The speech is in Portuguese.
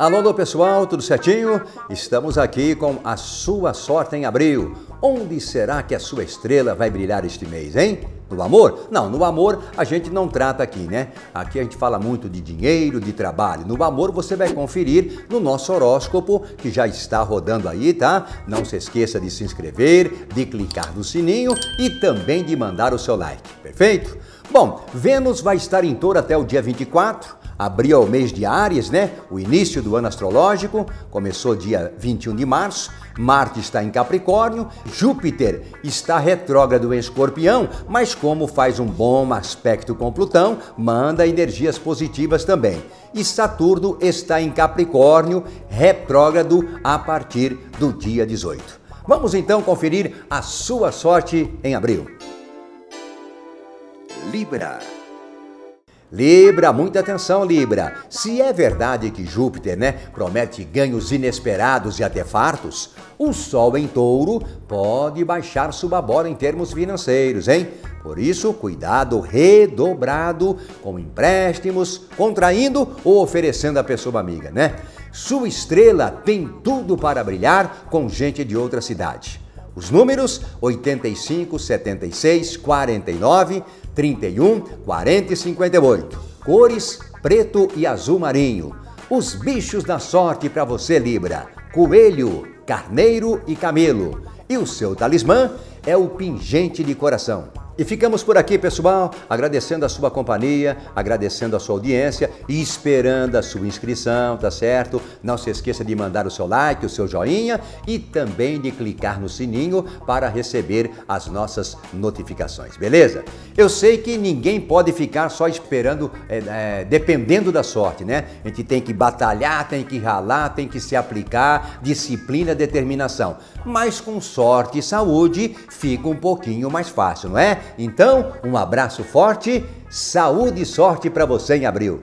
Alô, alô pessoal, tudo certinho? Estamos aqui com a sua sorte em abril. Onde será que a sua estrela vai brilhar este mês, hein? No amor? Não, no amor a gente não trata aqui, né? Aqui a gente fala muito de dinheiro, de trabalho. No amor você vai conferir no nosso horóscopo que já está rodando aí, tá? Não se esqueça de se inscrever, de clicar no sininho e também de mandar o seu like, perfeito? Bom, Vênus vai estar em Touro até o dia 24. Abril é o mês de Áries, né? O início do ano astrológico, começou dia 21 de março, Marte está em Capricórnio, Júpiter está retrógrado em Escorpião, mas como faz um bom aspecto com Plutão, manda energias positivas também. E Saturno está em Capricórnio, retrógrado a partir do dia 18. Vamos então conferir a sua sorte em abril. Libra, muita atenção, Libra. Se é verdade que Júpiter, né, promete ganhos inesperados e até fartos, o Sol em Touro pode baixar sua bola em termos financeiros, hein? Por isso, cuidado redobrado com empréstimos, contraindo ou oferecendo à pessoa amiga, né? Sua estrela tem tudo para brilhar com gente de outra cidade. Os números 85, 76, 49, 31, 40 e 58. Cores preto e azul marinho. Os bichos da sorte para você, Libra. Coelho, carneiro e camelo. E o seu talismã é o pingente de coração. E ficamos por aqui, pessoal, agradecendo a sua companhia, agradecendo a sua audiência e esperando a sua inscrição, tá certo? Não se esqueça de mandar o seu like, o seu joinha e também de clicar no sininho para receber as nossas notificações, beleza? Eu sei que ninguém pode ficar só esperando, dependendo da sorte, né? A gente tem que batalhar, tem que ralar, tem que se aplicar, disciplina, determinação. Mas com sorte e saúde fica um pouquinho mais fácil, não é? Então, um abraço forte, saúde e sorte para você em abril.